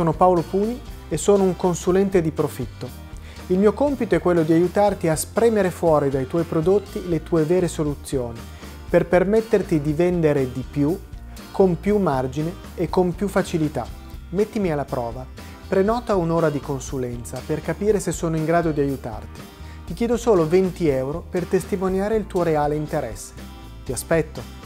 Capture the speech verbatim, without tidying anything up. Sono Paolo Pugni e sono un consulente di profitto. Il mio compito è quello di aiutarti a spremere fuori dai tuoi prodotti le tue vere soluzioni per permetterti di vendere di più, con più margine e con più facilità. Mettimi alla prova. Prenota un'ora di consulenza per capire se sono in grado di aiutarti. Ti chiedo solo venti euro per testimoniare il tuo reale interesse. Ti aspetto!